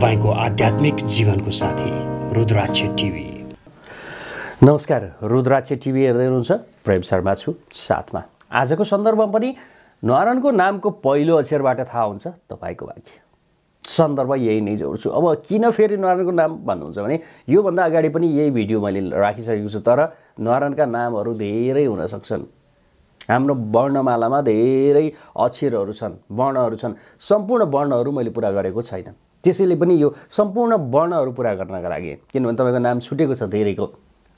तपाईको आध्यात्मिक जीवनको साथी रुद्राक्ष टिभी। नमस्कार, रुद्राक्ष टिभी हेर्दै हुनुहुन्छ, प्रेम शर्मा छु साथमा। आजको सन्दर्भमा पनि नारायणको नामको पहिलो अक्षरबाट थाहा हुन्छ तपाईको भाग्य। सन्दर्भ यही नै जोड्छु। अब किन फेरि नारायणको नाम भन्नुहुन्छ भने यो भन्दा अगाडि पनि यही भिडियो मैले राखिसकेको छु, तर नारायणका नामहरू धेरै हुन सक्छन्। हाम्रो वर्णमालामा धेरै अक्षरहरू छन्, वर्णहरू छन्। सम्पूर्ण वर्णहरू मैले पूरा गरेको छैन, त्यसैले पनि यो सम्पूर्ण वर्णहरू पूरा गर्नका लागि, किनभने तपाईको नाम छुटेको छ, धेरैको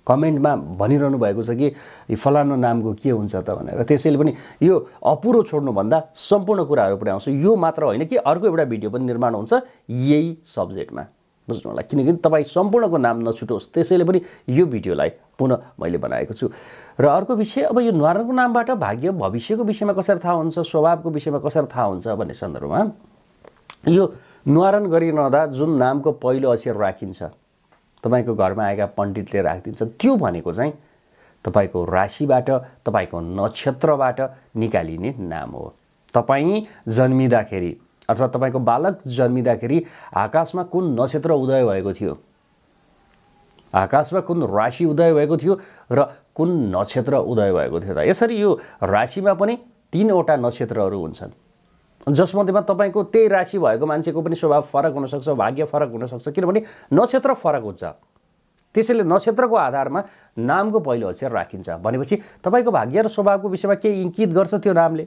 कमेन्टमा भनिरहनु भएको छ कि फलानो नामको के हुन्छ त भनेर। त्यसैले पनि यो अपुरो छोड्नु भन्दा सम्पूर्ण कुराहरू पुरा आउँछ। यो मात्र होइन कि अर्को एउटा भिडियो पनि निर्माण हुन्छ यही सब्जेक्टमा, बुझ्नु होला, किनकि तपाई सम्पूर्णको नाम नछुटोस्। त्यसैले पनि यो भिडियोलाई पुनः मैले बनाएको छु। र अर्को विषय, अब यो नारायणको नामबाट भाग्य भविष्यको विषयमा कसरी थाहा हुन्छ, स्वभावको विषयमा कसरी थाहा हुन्छ भन्ने सन्दर्भमा यो नारायण गरिरहँदा जुन नामको पहिलो अक्षर राखिन्छ, तपाईको घरमा आएका पण्डितले राखिदिन्छ, त्यो भनेको चाहिँ तपाईको राशिबाट, तपाईको नक्षत्रबाट निकालिने नाम हो। तपाई जन्मिदाखेरि अथवा तपाईको बालक जन्मिदाखेरि आकाशमा कुन नक्षत्र उदय भएको थियो, आकाशमा कुन राशि उदय भएको थियो र कुन नक्षत्र उदय भएको थियो त, यसरी यो राशिमा पनि 3 वटा नक्षत्रहरू हुन्छन्, जसमध्येमा तपाईको त्यही राशि भएको मान्छेको पनि स्वभाव फरक हुन सक्छ, भाग्य फरक हुन सक्छ, किनभने नक्षत्र फरक हुन्छ। त्यसैले नक्षत्रको आधारमा नामको पहिलो अक्षर राखिन्छ भनेपछि तपाईको भाग्य र स्वभावको विषयमा के इङ्कित गर्छ त्यो नामले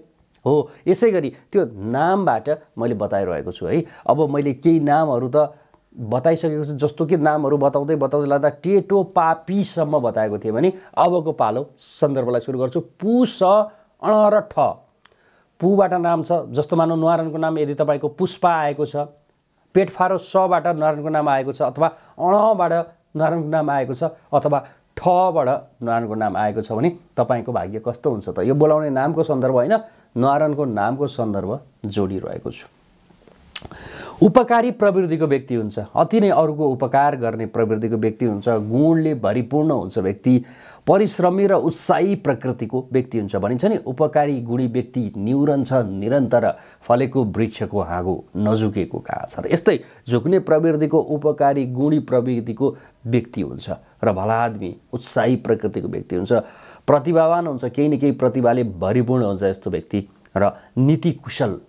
हो। यसैगरी त्यो नामबाट मैले बताइरहेको छु है। अब मैले केही नामहरू त बताइसकेको छु, जस्तो कि नामहरू बताउँदै बताउँदै लाँदा टेटो पापीसम्म बताएको थिएँ भने अबको पालो सन्दर्भलाई सुरु गर्छु। पु स अण र ठ। पुबाट नाम छ, जस्तो मानौ नारायणको नाम यदि तपाईँको पुष्पा आएको छ, पेटफारो सबाट नारायणको नाम आएको छ, अथवा अणबाट नारायणको नाम आएको छ, अथवा ठबाट नारायणको नाम आएको छ भने तपाईको भाग्य कस्तो हुन्छ त। यो बोलाउने नामको सन्दर्भ होइन, नारायणको नामको सन्दर्भ जोडिरहेको छु। उपकारी प्रवृत्तिको व्यक्ति हुन्छ, अति नै अरूको उपकार गर्ने प्रवृत्तिको व्यक्ति हुन्छ, गुणले भरिपूर्ण हुन्छ व्यक्ति, परिश्रमी र उत्साही प्रकृतिको व्यक्ति हुन्छ भनिन्छ नि। उपकारी गुणी व्यक्ति निउरन छ, निरन्तर फलेको वृक्षको हाँगो, नझुकेको काँचर, यस्तै झुक्ने प्रवृत्तिको उपकारी गुणी प्रवृत्तिको व्यक्ति हुन्छ र भला आदमी उत्साही प्रकृतिको व्यक्ति हुन्छ, प्रतिभावान हुन्छ, केही न केही प्रतिभाले भरिपूर्ण हुन्छ यस्तो व्यक्ति, र नीति कुशल,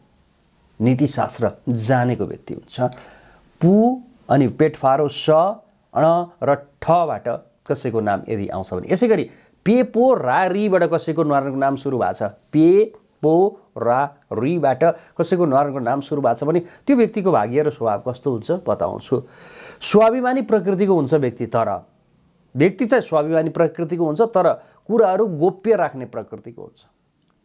नीतिशास्त्र जानेको व्यक्ति हुन्छ। पु अनि पेटफारो स अण र ठबाट कसैको नाम यदि आउँछ भने, यसैगरी पे पो रा रीबाट कसैको नारायणको नाम सुरु भएको छ, पे पो रा रीबाट कसैको नारायणको नाम सुरु भएको छ भने त्यो व्यक्तिको भाग्य र स्वभाव कस्तो हुन्छ बताउँछु। स्वाभिमानी प्रकृतिको हुन्छ व्यक्ति, तर व्यक्ति चाहिँ स्वाभिमानी प्रकृतिको हुन्छ, तर कुराहरू गोप्य राख्ने प्रकृतिको हुन्छ।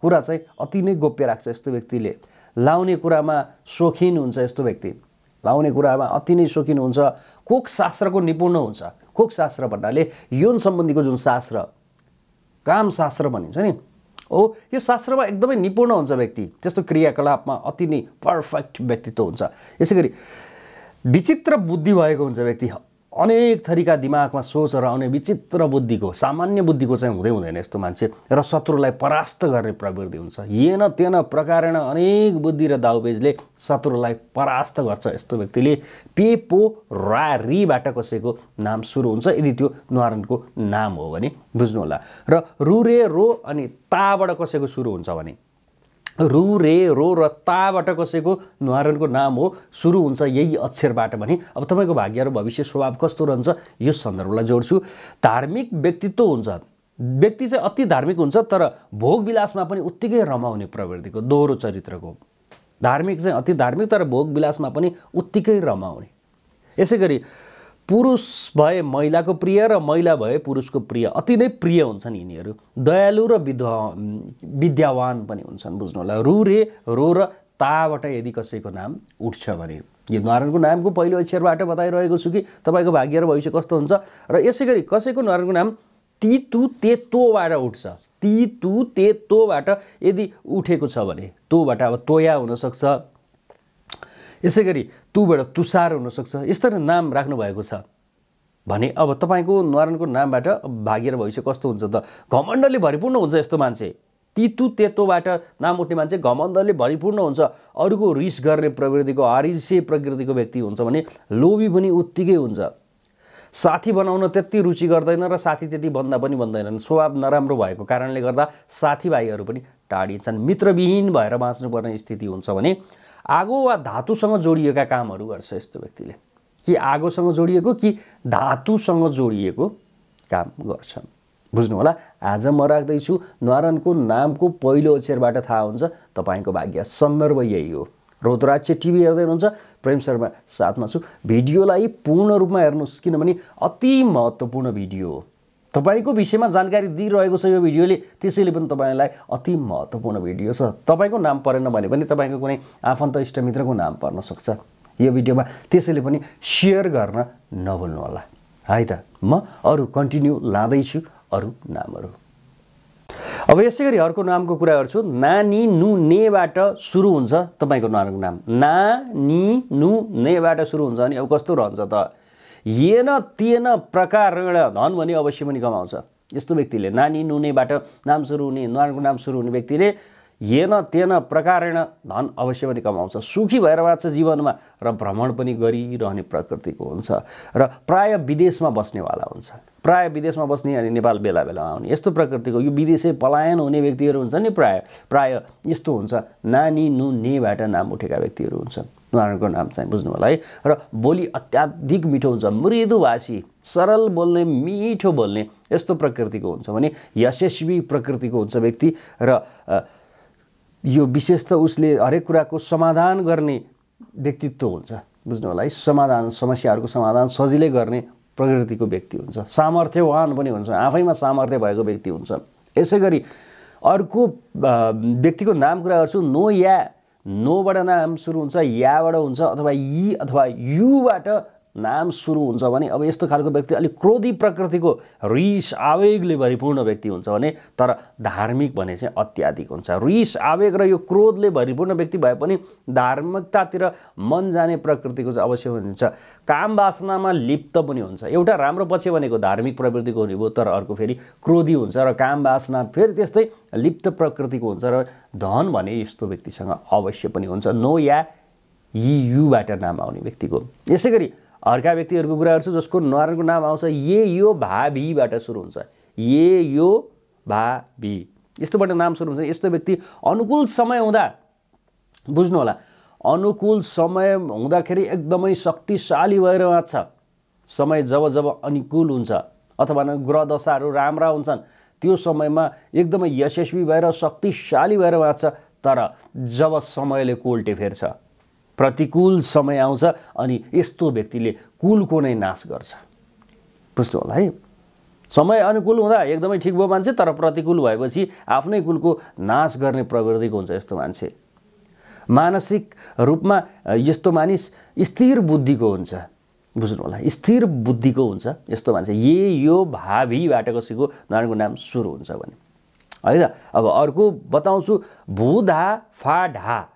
कुरा चाहिँ अति नै गोप्य राख्छ यस्तो व्यक्तिले। लाउने कुरामा शौखिन हुन्छ यस्तो व्यक्ति, लाउने कुरामा अति नै शौखिन हुन्छ। कोखशास्त्रको निपुण हुन्छ। कोखशास्त्र भन्नाले यौन सम्बन्धीको जुन शास्त्र, कामशास्त्र भनिन्छ नि, हो यो शास्त्रमा एकदमै निपुण हुन्छ व्यक्ति। त्यस्तो क्रियाकलापमा अति नै पर्फेक्ट व्यक्तित्व हुन्छ। यसैगरी विचित्र बुद्धि भएको हुन्छ व्यक्ति, अनेक थरीका दिमागमा सोच र आउने विचित्र बुद्धिको, सामान्य बुद्धिको चाहिँ हुँदै हुँदैन यस्तो मान्छे, र शत्रुलाई परास्त गर्ने प्रवृत्ति हुन्छ। येन तेन प्रकारेण अनेक बुद्धि र दाउबेजले शत्रुलाई परास्त गर्छ यस्तो व्यक्तिले। पे पो रा रीबाट कसैको नाम सुरु हुन्छ यदि त्यो नारायणको नाम हो भने, बुझ्नुहोला। र रु रे रो अनि ताबाट कसैको सुरु हुन्छ भने, रु रे रो र ताबाट कसैको नारायणको नाम हो सुरु हुन्छ यही अक्षरबाट भने अब तपाईँको भाग्य र भविष्य स्वभाव कस्तो रहन्छ यो सन्दर्भलाई जोड्छु। धार्मिक व्यक्तित्व हुन्छ व्यक्ति, चाहिँ अति धार्मिक हुन्छ तर भोगविलासमा पनि उत्तिकै रमाउने प्रवृत्तिको, दोहोरो चरित्रको। धार्मिक चाहिँ अति धार्मिक तर भोगविलासमा पनि उत्तिकै रमाउने। यसैगरी पुरुष भए महिलाको प्रिय र महिला भए पुरुषको प्रिय, अति नै प्रिय हुन्छन् यिनीहरू। दयालु र विद्यावान पनि हुन्छन्, बुझ्नुहोला। रु रे रो र ताबाट यदि कसैको नाम उठ्छ भने, यो नारायणको नामको पहिलो अक्षरबाट बताइरहेको छु कि तपाईँको भाग्य र भविष्य कस्तो हुन्छ। र यसैगरी कसैको नारायणको नाम ती तु ते तोबाट उठ्छ, ती तु ते तोबाट यदि उठेको छ भने, तोबाट अब तोया हुनसक्छ, यसैगरी तुबाट तुषार हुनसक्छ, यस्तै नाम राख्नुभएको छ भने अब तपाईँको नारायणको नामबाट भाग्य र भविष्य कस्तो हुन्छ त। घमण्डले भरिपूर्ण हुन्छ यस्तो मान्छे, तीतु तेतोबाट नाम उठ्ने मान्छे घमण्डले भरिपूर्ण हुन्छ अरूको रिस गर्ने प्रवृत्तिको आरिसे प्रकृतिको व्यक्ति हुन्छ भने लोभी पनि उत्तिकै हुन्छ साथी बनाउन त्यति रुचि गर्दैन र साथी त्यति बन्दा पनि बन्दैनन् स्वभाव नराम्रो भएको कारणले गर्दा साथीभाइहरू पनि टाढिन्छन् मित्रविहीन भएर बाँच्नुपर्ने स्थिति हुन्छ भने आगो वा धातुसँग जोडिएका कामहरू गर्छ यस्तो व्यक्तिले कि आगोसँग जोडिएको कि धातुसँग जोडिएको काम गर्छन् बुझ्नु होला आज म राख्दै छु न्वारनको नामको पहिलो अक्षरबाट थाहा हुन्छ तपाईको भाग्य सन्दर्भ यही हो रुद्राक्ष टिभी हेर्दै हुनुहुन्छ प्रेम शर्मा साथमा छु भिडियोलाई पूर्ण रूपमा हेर्नुस् किनभने अति महत्त्वपूर्ण भिडियो हो तपाईको विषयमा जानकारी दिइरहेको छ यो भिडियोले त्यसैले पनि तपाईलाई अति महत्त्वपूर्ण भिडियो छ तपाईको नाम परेन भने पनि तपाईको कुनै आफन्त इष्ट मित्रको नाम पर्न सक्छ यो भिडियोमा त्यसैले पनि शेयर गर्न नभुल्नु होला है त म अरु कन्टिन्यू लादै छु अरु नामहरु अब यसैगरी अर्को नामको कुरा गर्छु नानी नु ने बाट सुरु हुन्छ तपाईको नामको नाम नानी नु ने बाट सुरु हुन्छ अनि अब कस्तो रहन्छ त येन तेन प्रकारेण धन भने अवश्य पनि कमाउँछ यस्तो व्यक्तिले नानी नु ने बाट नाम सुरु हुने नामको नाम सुरु हुने व्यक्तिले येन तेन प्रकारेण धन अवश्य पनि कमाउँछ सुखी भएर बाँच्छ जीवनमा र भ्रमण पनि गरिरहने प्रकृतिको हुन्छ र प्राय विदेशमा बस्नेवाला हुन्छ प्राय विदेशमा बस्ने अनि नेपाल बेला बेला आउने यस्तो प्रकृतिको यो विदेशै पलायन हुने व्यक्तिहरू हुन्छ नि प्राय यस्तो हुन्छ नानी नु ने बाट नाम उठेका व्यक्तिहरू हुन्छन् उहाँहरूको नाम चाहिँ बुझ्नु होला है र बोली अत्याधिक मिठो हुन्छ मृदुभाषी सरल बोल्ने मिठो बोल्ने यस्तो प्रकृतिको हुन्छ भने यशस्वी प्रकृतिको हुन्छ व्यक्ति र यो विशेष त उसले हरेक कुराको समाधान गर्ने व्यक्तित्व हुन्छ बुझ्नु होला है समाधान समस्याहरूको समाधान सजिलै गर्ने प्रकृतिको व्यक्ति हुन्छ सामर्थ्यवान पनि हुन्छ आफैमा सामर्थ्य भएको व्यक्ति हुन्छ यसैगरी अर्को व्यक्तिको नाम कुरा गर्छु नो या नोबाट नाम सुरु हुन्छ याबाट हुन्छ अथवा यी अथवा युबाट नाम सुरु हुन्छ भने अब यस्तो खालको व्यक्ति अलि क्रोधी प्रकृतिको रिस आवेगले भरिपूर्ण व्यक्ति हुन्छ भने तर धार्मिक भने चाहिँ अत्याधिक हुन्छ रिस आवेग र यो क्रोधले भरिपूर्ण व्यक्ति भए पनि धार्मिकतातिर मन जाने प्रकृतिको चाहिँ अवश्य हुन्छ काम वासनामा लिप्त पनि हुन्छ एउटा राम्रो पक्ष भनेको धार्मिक प्रवृत्तिको हुने हो तर अर्को फेरि क्रोधी हुन्छ र काम वासना फेरि त्यस्तै लिप्त प्रकृतिको हुन्छ र धन भने यस्तो व्यक्तिसँग अवश्य पनि हुन्छ नो या यी युबाट नाम आउने व्यक्तिको यसैगरी अर्का व्यक्तिहरुको कुरा गर्छु जसको न्वारनको नाम आउँछ ये यो भाभी बाट सुरु हुन्छ ये यो भाभी यस्तोबाट नाम सुरु हुन्छ यस्तो व्यक्ति अनुकूल समय हुँदा बुझ्नु होला अनुकूल समय हुँदाखेरि एकदमै शक्तिशाली भएर बाँच्छ समय जब जब अनुकूल हुन्छ अथवा ग्रह दशाहरू राम्रा हुन्छन् त्यो समयमा एकदमै यशस्वी भएर शक्तिशाली भएर बाँच्छ तर जब समयले कोल्टे फेर्छ प्रतिकूल समय आउँछ अनि यस्तो व्यक्तिले कुलको नै नाश गर्छ बुझ्नु होला है समय अनुकूल हुँदा एकदमै ठीक भयो मान्छे तर प्रतिकूल भएपछि आफ्नै कुलको नाश गर्ने प्रवृत्तिको हुन्छ यस्तो मान्छे मानसिक रूपमा यस्तो मानिस स्थिर बुद्धिको हुन्छ बुझ्नु होला स्थिर बुद्धिको हुन्छ यस्तो मान्छे ये यो भावीबाट कसैको नामको नाम सुरु हुन्छ भने है त अब अर्को बताउँछु भूधा फाढा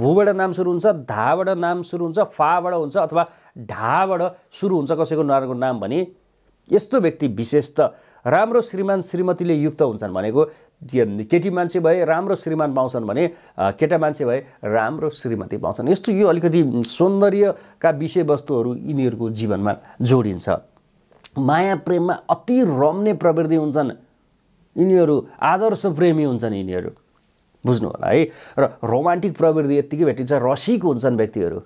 भूबाट नाम सुरु हुन्छ धाबाट नाम सुरु हुन्छ फाबाट हुन्छ अथवा ढाबाट सुरु हुन्छ कसैको नामको नाम भने यस्तो व्यक्ति विशेष त राम्रो श्रीमान श्रीमतीले युक्त हुन्छन् भनेको केटी मान्छे भए राम्रो श्रीमान पाउँछन् भने केटा मान्छे भए राम्रो श्रीमती पाउँछन् यस्तो यो अलिकति सौन्दर्यका विषयवस्तुहरू यिनीहरूको जीवनमा जोडिन्छ माया प्रेममा अति रम्ने प्रवृत्ति हुन्छन् यिनीहरू आदर्श प्रेमी हुन्छन् यिनीहरू बुझ्नु होला है र रोमान्टिक प्रवृत्ति यतिकै भेटिन्छ रसिक हुन्छन् व्यक्तिहरू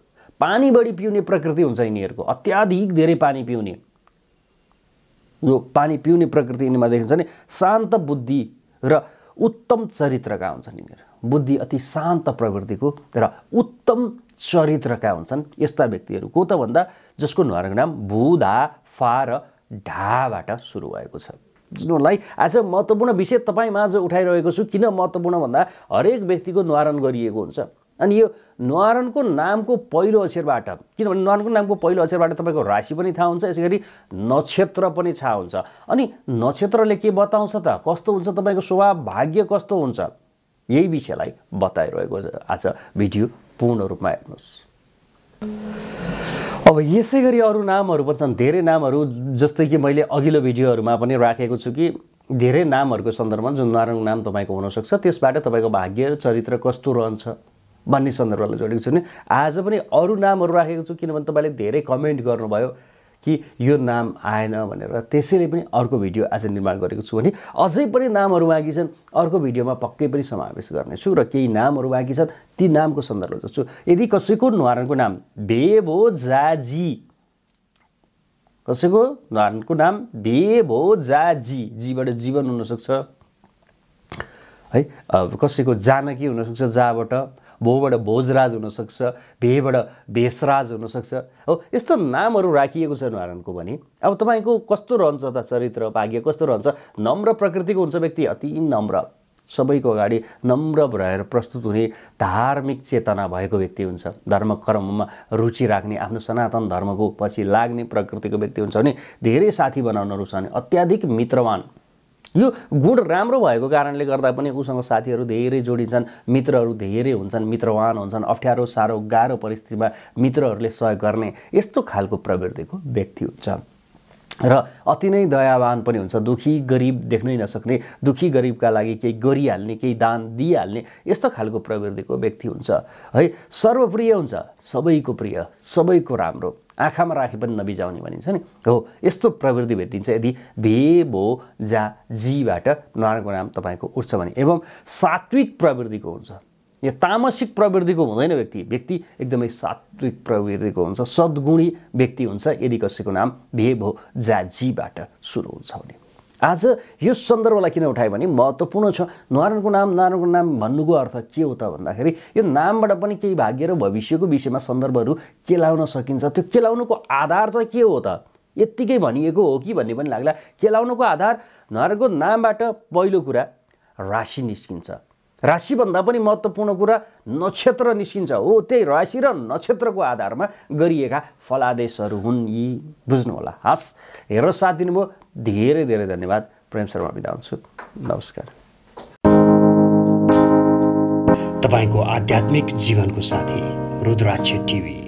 पानी बढी पिउने प्रकृति हुन्छ यिनीहरूको अत्याधिक धेरै पानी पिउने यो पानी पिउने प्रकृति यिनीमा देखिन्छ नि शान्त बुद्धि र उत्तम चरित्रका हुन्छन् यिनीहरू बुद्धि अति शान्त प्रवृत्तिको र उत्तम चरित्रका हुन्छन् यस्ता व्यक्तिहरू को त भन्दा जसको न्वारको नाम भूधा फा र ढाबाट सुरु भएको छ बुझ्नुलाई आज महत्त्वपूर्ण विषय तपाईमाझ उठाइरहेको छु किन महत्त्वपूर्ण भन्दा हरेक व्यक्तिको न्वारन गरिएको हुन्छ अनि यो न्वारनको नामको पहिलो अक्षरबाट किनभने न्वारनको नामको पहिलो अक्षरबाट तपाईको राशि पनि थाहा हुन्छ यसैगरी नक्षत्र पनि थाहा हुन्छ अनि नक्षत्रले के बताउँछ त कस्तो हुन्छ तपाईको स्वभाव भाग्य कस्तो हुन्छ यही विषयलाई बताइरहेको आज भिडियो पूर्ण रूपमा हेर्नुस् अब यसैगरी अरु नामहरु पनि धेरै नामहरु जस्तै कि मैले अघिल्लो भिडियोहरुमा पनि राखेको छु कि धेरै नामहरुको सन्दर्भमा जुन नरङ नाम तपाईको हुन सक्छ त्यसबाट तपाईको भाग्य चरित्र कस्तो रहन्छ भन्ने सन्दर्भलाई जोडेको छु नि। आज पनि अरु नामहरु राखेको छु किनभने तपाईले धेरै कमेन्ट गर्नुभयो कि यो नाम आएन भनेर, त्यसैले पनि अर्को भिडियो आज निर्माण गरेको छु अनि अझै पनि नामहरु बाँकी छन्, अर्को भिडियोमा पक्कै पनि समावेश गर्ने छु र केही नामहरु बाँकी छन् ती नामको सन्दर्भ जोड्छु। यदि कसैको नरङको नाम बेबो जाजी, कसैको नरङको नाम बेबो जाजी, जीबाट जीवन हुन सक्छ है, कसैको जानकी हुन सक्छ, जाबाट भोबाट भोजराज हुन सक्छ, भेबाट भेषराज हुन सक्छ। हो यस्तो नामहरु राखिएको छ नरङको भने अब तपाईको कस्तो रहन्छ त चरित्र भाग्य कस्तो रहन्छ? नम्र प्रकृतिको हुन्छ व्यक्ति, अति नम्र, सबैको अगाडि नम्र भएर प्रस्तुत हुने, धार्मिक चेतना भएको व्यक्ति हुन्छ, धर्म कर्ममा रुचि राख्ने, आफ्नो सनातन धर्मको पछि लाग्ने प्रकृतिको व्यक्ति हुन्छ भने धेरै साथी बनाउन रुचाउने, अत्याधिक मित्रवान। यो गुण राम्रो भएको कारणले गर्दा पनि उसँग साथीहरु धेरै जोडिन्छन्, मित्रहरु धेरै हुन्छन्, मित्रवान हुन्छन्, अफ्ठ्यारो सारो गाह्रो परिस्थितिमा मित्रहरुले सहयोग गर्ने यस्तो खालको प्रवृत्तिको व्यक्ति हुन्छ र अति नै दयावान पनि हुन्छ। दुखी गरिब देख्नै नसक्ने, दुखी गरिबका लागि केही गरिहाल्ने, केही दान दिइहाल्ने यस्तो खालको प्रवृत्तिको व्यक्ति हुन्छ है। सर्वप्रिय हुन्छ, सबैको प्रिय, सबैको राम्रो, आँखामा राखे पनि नबिजाउने भनिन्छ नि। हो यस्तो प्रवृत्ति भेटिन्छ यदि बेबो जाजीबाट नरङको नाम तपाईको उठ्छ भने। एवं सात्विक प्रवृत्तिको हुन्छ, यो तामसिक प्रवृत्तिको हुँदैन व्यक्ति, व्यक्ति एकदमै सात्विक प्रवृत्तिको हुन्छ, सद्गुणी व्यक्ति हुन्छ यदि कसैको नाम बेबो जाजीबाट सुरु हुन्छ भने। आज यो सन्दर्भलाई किन उठाए भने महत्त्वपूर्ण छ। नरङको नाम भन्नुको अर्थ के हो त भन्दाखेरि यो नामबाट पनि केही भाग्य र भविष्यको विषयमा सन्दर्भहरू केलाउन सकिन्छ। त्यो केलाउनुको आधार चाहिँ के हो त? यत्तिकै भनिएको हो कि भन्ने पनि लाग्ला। केलाउनुको आधार नरङको नामबाट पहिलो कुरा राशि निस्किन्छ, राशिभन्दा पनि महत्त्वपूर्ण कुरा नक्षत्र निस्किन्छ। हो त्यही राशि र नक्षत्रको आधारमा गरिएका फलादेशहरू हुन् यी, बुझ्नुहोला। हस् हेर साथ दिनुभयो, धेरै धेरै धन्यवाद। प्रेम शर्मा बिदा हुन्छु, नमस्कार। तपाईको आध्यात्मिक जीवनको साथी रुद्राक्ष टिभी।